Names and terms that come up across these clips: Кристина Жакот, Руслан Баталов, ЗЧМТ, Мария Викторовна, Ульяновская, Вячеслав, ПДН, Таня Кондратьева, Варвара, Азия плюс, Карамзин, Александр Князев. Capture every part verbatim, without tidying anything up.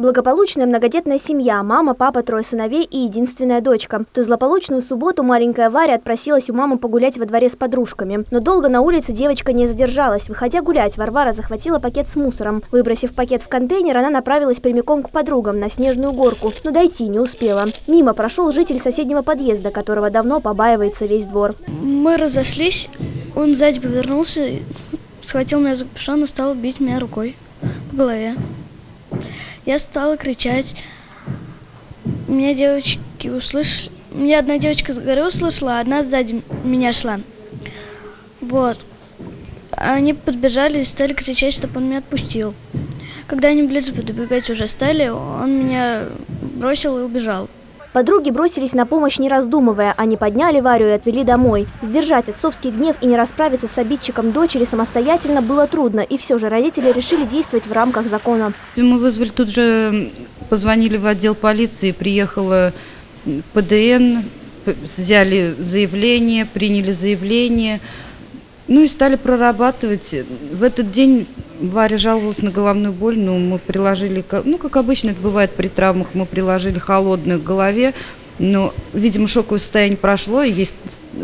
Благополучная многодетная семья, мама, папа, трое сыновей и единственная дочка. В ту злополучную субботу маленькая Варя отпросилась у мамы погулять во дворе с подружками. Но долго на улице девочка не задержалась. Выходя гулять, Варвара захватила пакет с мусором. Выбросив пакет в контейнер, она направилась прямиком к подругам на снежную горку, но дойти не успела. Мимо прошел житель соседнего подъезда, которого давно побаивается весь двор. Мы разошлись, он сзади повернулся, схватил меня за капюшон и стал бить меня рукой по голове. Я стала кричать. Меня девочки услышали. Меня одна девочка с горы услышала, а одна сзади меня шла. Вот. Они подбежали и стали кричать, чтобы он меня отпустил. Когда они ближе подбегать уже стали, он меня бросил и убежал. Подруги бросились на помощь, не раздумывая. Они подняли Варю и отвели домой. Сдержать отцовский гнев и не расправиться с обидчиком дочери самостоятельно было трудно. И все же родители решили действовать в рамках закона. Мы вызвали тут же, позвонили в отдел полиции, приехала Пэ Дэ Эн, взяли заявление, приняли заявление. Ну и стали прорабатывать. В этот день Варя жаловалась на головную боль, но мы приложили, ну как обычно это бывает при травмах, мы приложили холодное к голове, но, видимо, шоковое состояние прошло и ей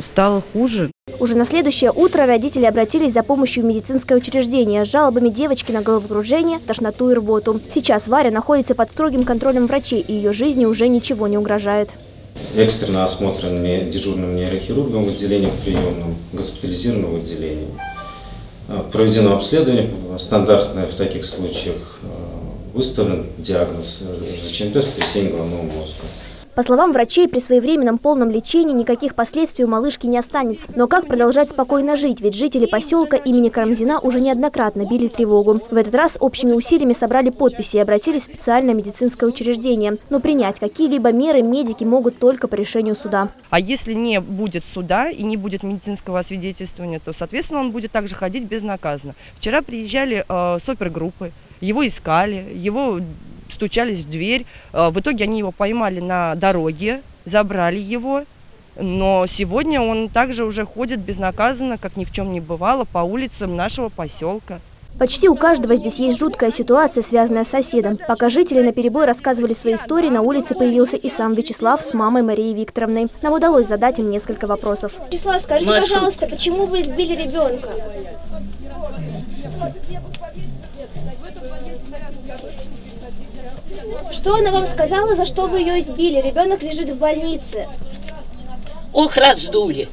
стало хуже. Уже на следующее утро родители обратились за помощью в медицинское учреждение с жалобами девочки на головокружение, тошноту и рвоту. Сейчас Варя находится под строгим контролем врачей, и ее жизни уже ничего не угрожает. Экстренно осмотрен дежурным нейрохирургом в отделении приемном, госпитализирован в отделении. Проведено обследование, стандартное в таких случаях, выставлен диагноз Зэ Че Эм Тэ сотрясение головного мозга. По словам врачей, при своевременном полном лечении никаких последствий у малышки не останется. Но как продолжать спокойно жить? Ведь жители поселка имени Карамзина уже неоднократно били тревогу. В этот раз общими усилиями собрали подписи и обратились в специальное медицинское учреждение. Но принять какие-либо меры медики могут только по решению суда. А если не будет суда и не будет медицинского освидетельствования, то, соответственно, он будет также ходить безнаказанно. Вчера приезжали э, сопергруппы, его искали, его... стучались в дверь. В итоге они его поймали на дороге, забрали его. Но сегодня он также уже ходит безнаказанно, как ни в чем не бывало, по улицам нашего поселка. Почти у каждого здесь есть жуткая ситуация, связанная с соседом. Пока жители наперебой рассказывали свои истории, на улице появился и сам Вячеслав с мамой Марией Викторовной. Нам удалось задать им несколько вопросов. Вячеслав, скажите, пожалуйста, почему вы избили ребенка? Что она вам сказала, за что вы ее избили? Ребенок лежит в больнице. Ох, раздули.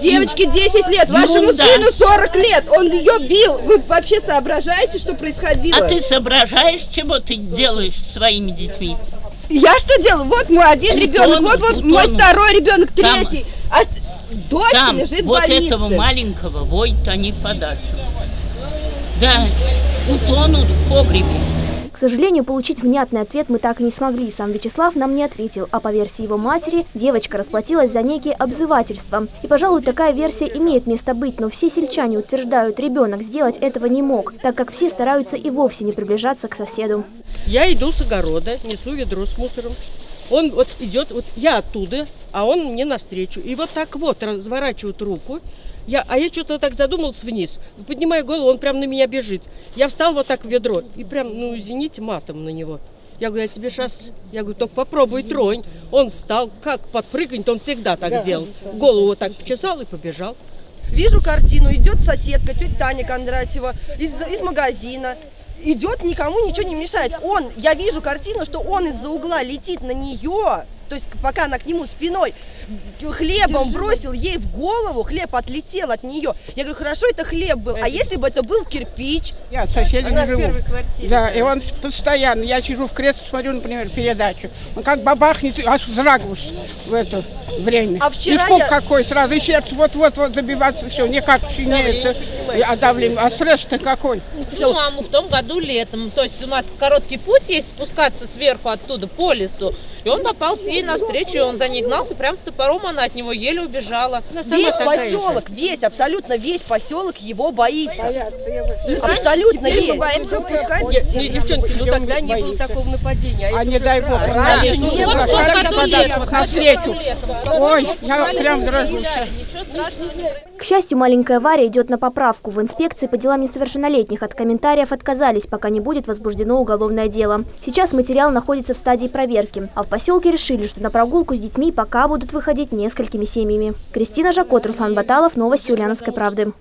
Девочке десять лет, вашему ну, да. сыну сорок лет. Он ее бил. Вы вообще соображаете, что происходило? А ты соображаешь, чего ты делаешь своими детьми? Я что делаю? Вот мой один Бутон, ребенок, вот, вот мой второй ребенок, третий. Там, а дочка там, лежит вот в больнице. Вот этого маленького воют они подальше. Да, утонут в погребе. К сожалению, получить внятный ответ мы так и не смогли. Сам Вячеслав нам не ответил, а по версии его матери, девочка расплатилась за некие обзывательства. И, пожалуй, такая версия имеет место быть, но все сельчане утверждают, ребенок сделать этого не мог, так как все стараются и вовсе не приближаться к соседу. Я иду с огорода, несу ведро с мусором. Он вот идет, вот я оттуда, а он мне навстречу. И вот так вот разворачивают руку. Я, а я что-то так задумалась вниз, поднимаю голову, он прям на меня бежит. Я встал вот так в ведро и прям, ну извините, матом на него. Я говорю, я тебе сейчас, я говорю, только попробуй тронь. Он встал, как подпрыгнет, он всегда так да, делал. Голову вот так почесал и побежал. Вижу картину, идет соседка, тетя Таня Кондратьева из, из магазина. Идет, никому ничего не мешает. Он, я вижу картину, что он из-за угла летит на нее. То есть пока она к нему спиной хлебом бросил ей в голову, хлеб отлетел от нее. Я говорю, хорошо, это хлеб был, а если бы это был кирпич? Я с соседями живу. Да, и он постоянно, я сижу в кресле, смотрю, например, передачу. Он как бабахнет, аж вздрагиваюсь в это время. А вчера испуг я... какой сразу, и сердце вот-вот-вот забиваться, все, никак не это, а давление, а стресс-то какой. Ну, маму в том году летом, то есть у нас короткий путь есть спускаться сверху оттуда по лесу, и он попал с ней ей навстречу, и он за ней гнался, прям с топором она от него еле убежала. Весь поселок, же. весь, абсолютно весь поселок его боится. Боятся, абсолютно весь. Боимся, не, не, девчонки, ну тогда не было такого нападения. А, а не дай бог. Раньше не было. Ой, я прям дрожу. К счастью, маленькая Варя идет на поправку. В инспекции по делам несовершеннолетних от комментариев отказались, пока не будет возбуждено уголовное дело. Сейчас материал находится в стадии проверки. А в поселке решили, что на прогулку с детьми пока будут выходить несколькими семьями. Кристина Жакот, Руслан Баталов, новости Ульяновской правды.